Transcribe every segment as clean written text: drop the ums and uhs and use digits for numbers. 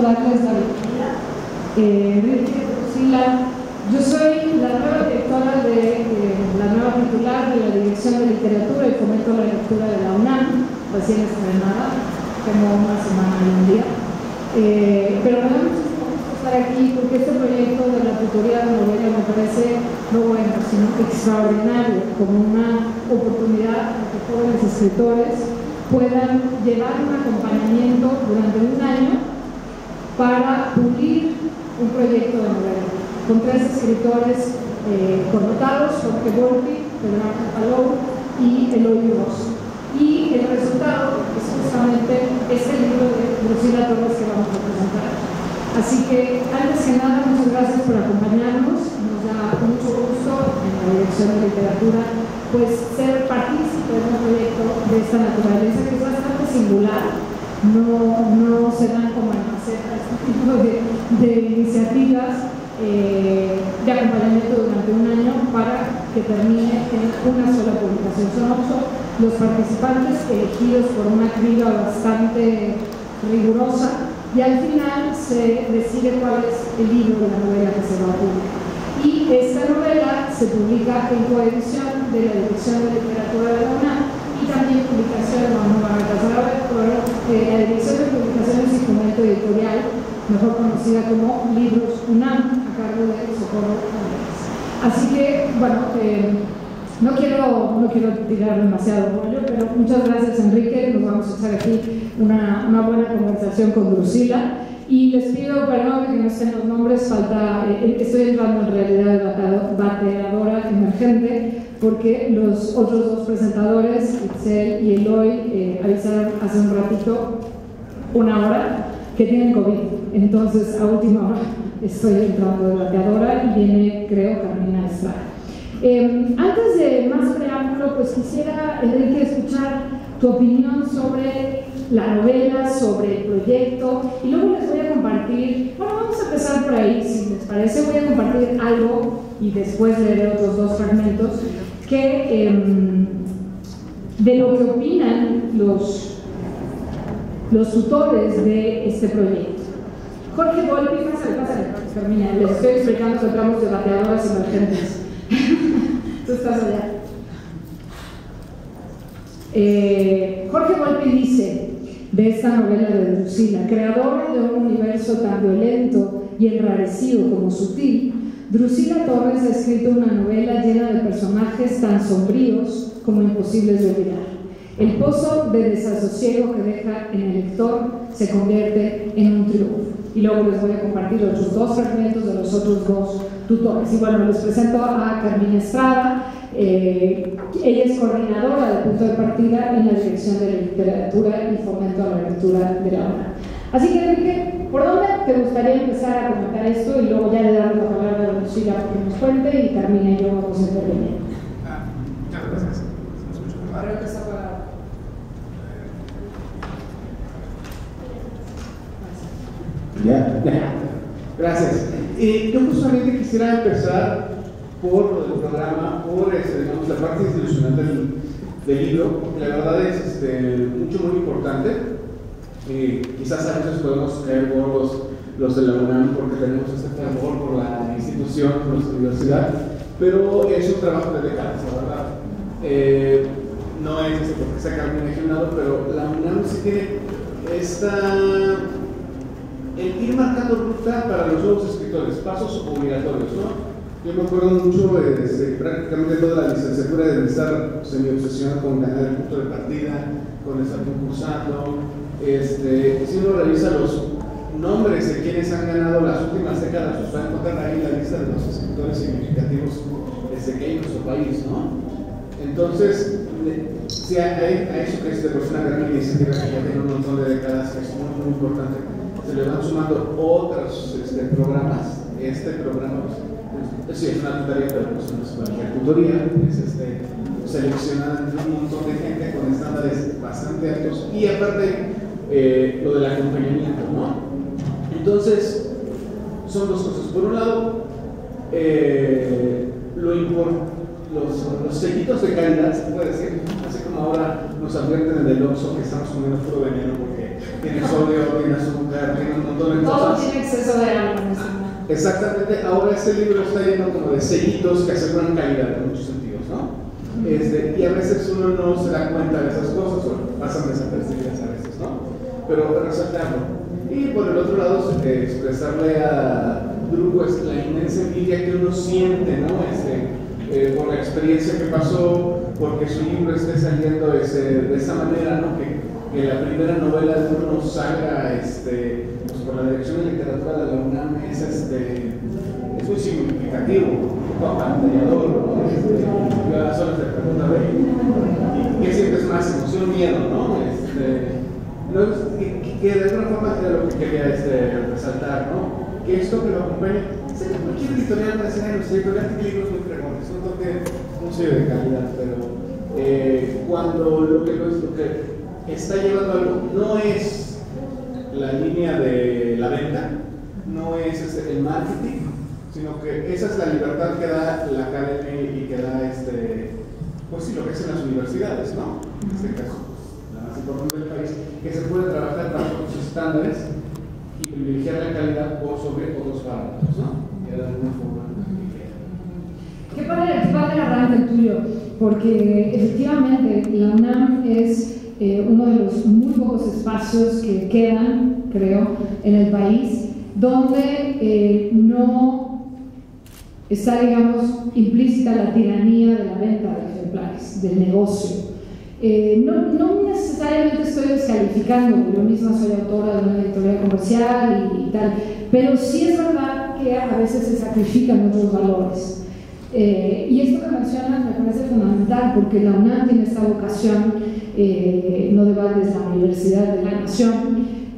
Bachillerato de Salud. Enrique, Drusila, yo soy la nueva directora de la nueva titular de la Dirección de Literatura y Fomento a la Lectura de la UNAM, recién estrenada, como una semana y un día. Pero me da muchísimo gusto estar aquí porque este proyecto de la tutoría de novela me parece no bueno, sino extraordinario, como una oportunidad para que todos los escritores puedan llevar un acompañamiento durante un año para pulir un proyecto de novela, con tres escritores connotados, Jorge Volpi, y Eloy Ross. Y el resultado es justamente ese libro de Lucila Torres que vamos a presentar. Así que, antes que nada, muchas gracias por acompañarnos. Nos da mucho gusto en la Dirección de Literatura pues, ser partícipe de un proyecto de esta naturaleza que es bastante singular. No se dan como en macetas este tipo de iniciativas de acompañamiento durante un año para que termine en una sola publicación. Son 8 los participantes elegidos por una criba bastante rigurosa y al final se decide cuál es el libro de la novela que se va a publicar. Y esta novela se publica en coedición de la Dirección de Literatura de la UNAM y también publicación, la Dirección de Publicaciones y Fomento Editorial, mejor conocida como Libros UNAM, a cargo de Socorro Torres. Así que, bueno, no quiero tirar demasiado rollo, pero muchas gracias, Enrique. Nos vamos a echar aquí una buena conversación con Drusila. Y les pido perdón que no estén los nombres, falta, estoy entrando en realidad de bateadora emergente, porque los otros dos presentadores, Itzel y Eloy, avisaron hace un ratito, una hora, que tienen COVID. Entonces, a última hora estoy entrando de bateadora y viene, creo, Carmina Estrada. Antes de más preámbulo, pues quisiera, Enrique, escuchar tu opinión sobre la novela, sobre el proyecto, y luego les voy a compartir, bueno, vamos a empezar por ahí, si les parece, voy a compartir algo y después leeré otros dos fragmentos que, de lo que opinan los tutores de este proyecto. Jorge Volpi, pásale, Carmina, les estoy explicando que entramos de bateadoras emergentes. Tú estás allá. Jorge Volpi dice de esta novela de Drusila: creadora de un universo tan violento y enrarecido como sutil, Drusila Torres ha escrito una novela llena de personajes tan sombríos como imposibles de olvidar. El pozo de desasosiego que deja en el lector se convierte en un triunfo. Y luego les voy a compartir otros dos fragmentos de los otros dos tutores. Y bueno, les presento a Carmina Estrada. Ella es coordinadora de Punto de Partida en la Dirección de Literatura y Fomento a la Lectura de la UNAM. Así que, Enrique, ¿por dónde te gustaría empezar a comentar esto? Y luego ya le damos la palabra a Lucila porque nos cuente y Carmina y yo vamos a intervenir. Muchas gracias. Creo que está para... Ya. Gracias. Yo justamente quisiera empezar por lo del programa, por digamos, la parte institucional del libro, porque la verdad es muy importante. Quizás a veces podemos caer por los de la UNAM porque tenemos este temor por la institución, por nuestra universidad, pero es un trabajo de décadas, la verdad. No es porque sacar un ejemplo, pero la UNAM sí tiene el ir marcando ruta para los nuevos escritores, pasos obligatorios, ¿no? Yo me acuerdo mucho, prácticamente toda la licenciatura de estar en mi obsesión con ganar el punto de partida, con estar concursando. Si uno revisa los nombres de quienes han ganado las últimas décadas, pues va a encontrar ahí la lista de los escritores significativos que hay en nuestro país, ¿no? Entonces, sí, a eso que es una gran iniciativa que ya tiene un montón de décadas, que es muy, muy importante. Se le van sumando otros programas. Este programa sí, es una tutoría, pero pues no es cualquier tutoría, es seleccionada entre un montón de gente con estándares bastante altos y aparte lo del acompañamiento, ¿no? Entonces, son dos cosas. Por un lado, los sellitos de calidad, se puede decir, así como ahora nos advierten en el Oxxo que estamos comiendo puro veneno porque tiene sodio, tiene azúcar, tiene un montón de cosas. Todo tiene exceso de grano. Exactamente. Ahora este libro está lleno como de sellitos que aseguran calidad en muchos sentidos, ¿no? Y a veces uno no se da cuenta de esas cosas, o pasan desapercibidas a veces, ¿no? Pero resaltarlo. Y por el otro lado, expresarle a Drew, pues, la inmensa envidia que uno siente, ¿no? Por la experiencia que pasó, porque su libro esté saliendo de esa manera, ¿no? Que la primera novela de uno salga, pues, por la Dirección de Literatura de la UNAM es muy significativo, un apantallador, ¿no? Las horas de pregunta B, y que siempre es más emoción, miedo, ¿no? Que de alguna forma era lo que quería resaltar, ¿no? Que esto que lo acompaña, cualquier editorial nacional, los editoriales de libros muy frecuentes, un toque no sé de calidad, pero cuando lo que está llevando algo no es la línea de la venta, no es el marketing, sino que esa es la libertad que da la academia y que da pues sí, lo que hacen las universidades, ¿no? En este caso, la más importante del país, que se puede trabajar bajo sus estándares y privilegiar la calidad por sobre otros parámetros, ¿no? Era una forma. Qué padre arranque tuyo, porque efectivamente la UNAM es uno de los muy pocos espacios que quedan, creo, en el país, donde no está, digamos, implícita la tiranía de la venta de ejemplares, del negocio. No necesariamente estoy descalificando, yo misma soy autora de una editorial comercial y tal, pero sí es verdad que a veces se sacrifican otros valores. Y esto que mencionas me parece fundamental, porque la UNAM tiene esta vocación, no de balde es la Universidad de la Nación,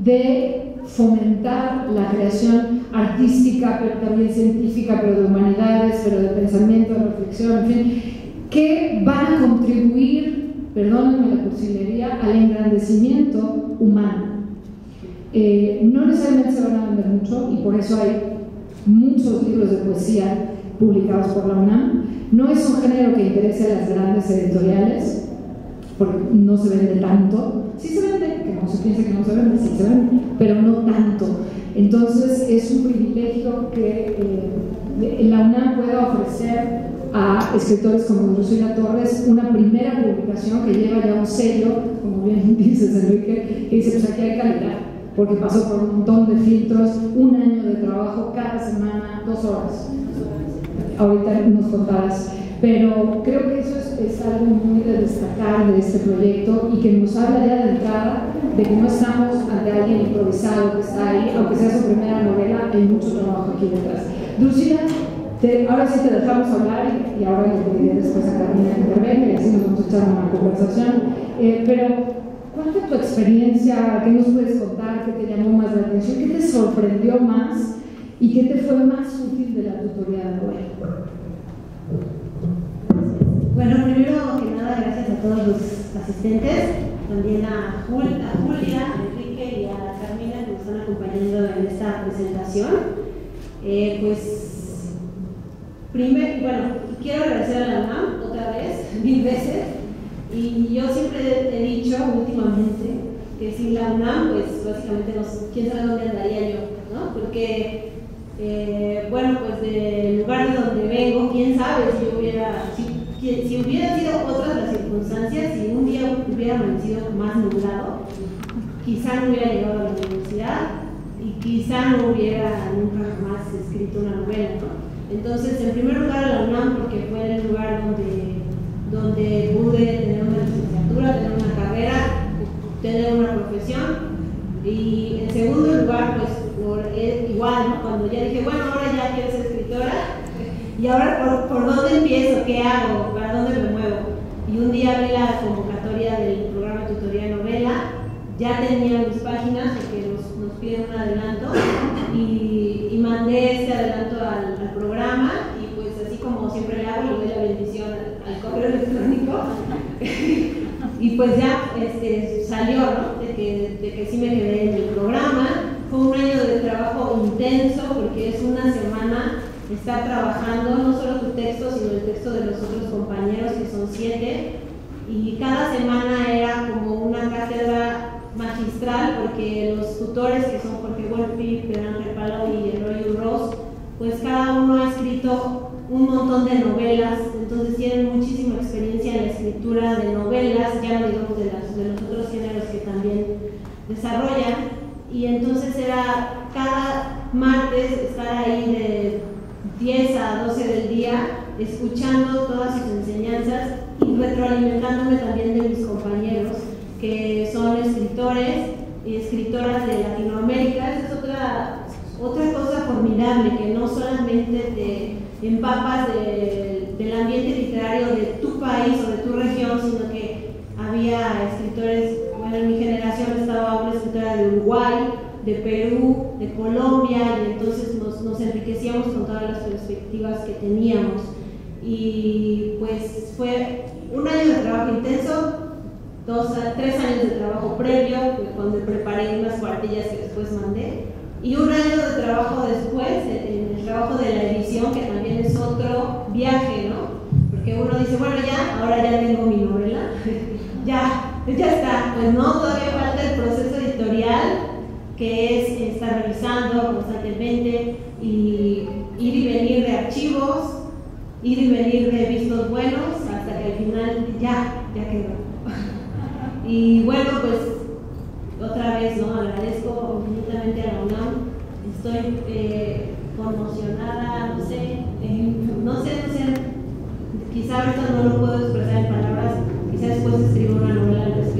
de fomentar la creación artística, pero también científica, pero de humanidades, pero de pensamiento, de reflexión, en fin, que va a contribuir, perdónenme la cursilería, al engrandecimiento humano. No necesariamente se van a vender mucho, y por eso hay muchos libros de poesía publicados por la UNAM. No es un género que interese a las grandes editoriales, porque no se vende tanto. Sí se vende, que no se piensa que no se vende, sí se vende, pero no tanto. Entonces es un privilegio que la UNAM pueda ofrecer a escritores como Drusila Torres una primera publicación que lleva ya un sello, como bien dices, Enrique, que dice, pues aquí hay calidad, porque pasó por un montón de filtros, un año de trabajo cada semana, 2 horas, ahorita nos contarás, pero creo que eso es algo muy de destacar de este proyecto, y que nos habla ya de entrada de que no estamos ante alguien improvisado que está ahí, aunque sea su primera novela, hay mucho trabajo aquí detrás. Drusila, ahora sí te dejamos hablar, y ahora les pediré después a Carmina que intervenga, y así nos vamos a echar una conversación. Pero, ¿cuál fue tu experiencia? ¿Qué nos puedes contar? ¿Qué te llamó más la atención? ¿Qué te sorprendió más? ¿Y qué te fue más útil de la tutoría de hoy? Bueno, primero que nada, gracias a todos los asistentes, también a Julia, a Enrique y a Carmina que nos están acompañando en esta presentación. Bueno, quiero agradecer a la UNAM otra vez, 1000 veces, y yo siempre he dicho últimamente que sin la UNAM, pues básicamente quién sabe dónde andaría yo, ¿no? Porque, bueno, pues del lugar de donde vengo, quién sabe si hubieran sido otras las circunstancias, si un día hubiera amanecido más nublado, quizá no hubiera llegado a la universidad y quizá no hubiera nunca jamás escrito una novela, ¿no? Entonces, en primer lugar, la UNAM, porque fue el lugar donde pude tener una licenciatura, tener una carrera, tener una profesión. Y en segundo lugar, pues igual, ¿no? Cuando ya dije, bueno, ahora ya quiero ser escritora, y ahora ¿por dónde empiezo? ¿Qué hago? ¿Para dónde me muevo? Y un día vi la convocatoria del programa Tutoría Novela, ya tenía mis páginas, porque nos piden un adelanto, y mandé este adelanto al programa, y pues así como siempre le hago, le doy la bendición al correo electrónico y pues ya salió, ¿no? De que sí me quedé en el programa. Fue un año de trabajo intenso, porque es una semana estar trabajando no solo tu texto, sino el texto de los otros compañeros, que son 7, y cada semana era como una cátedra magistral magistral, porque los tutores, que son Jorge Volpi, Pedro Ángel Palo y Enrique, pues cada uno ha escrito un montón de novelas, entonces tienen muchísima experiencia en la escritura de novelas, ya no digamos de los otros géneros que también desarrollan, y entonces era cada martes estar ahí de 10 a 12 del día escuchando todas sus enseñanzas y retroalimentándome también de mis compañeros que son escritores y escritoras de Latinoamérica. Esa es otra cosa formidable, que no solamente te empapas del ambiente literario de tu país o de tu región, sino que había escritores, bueno, en mi generación estaba una escritora de Uruguay, de Perú, de Colombia, y entonces nos enriquecíamos con todas las perspectivas que teníamos. Y pues fue un año de trabajo intenso, 2 a 3 años de trabajo previo, cuando preparé unas cuartillas que después mandé, y un año de trabajo después, en el trabajo de la edición, que también es otro viaje, ¿no? Porque uno dice, bueno, ya, ahora ya tengo mi novela, ya está. Pues no, todavía falta el proceso editorial, que es estar revisando constantemente, y ir y venir de archivos, ir y venir de vistos buenos, hasta que al final ya quedó. Y bueno, pues otra vez, ¿no? Agradezco infinitamente a la UNAM. Estoy conmocionada, no sé, quizá ahorita no lo puedo expresar en palabras, quizá después escribo una novela.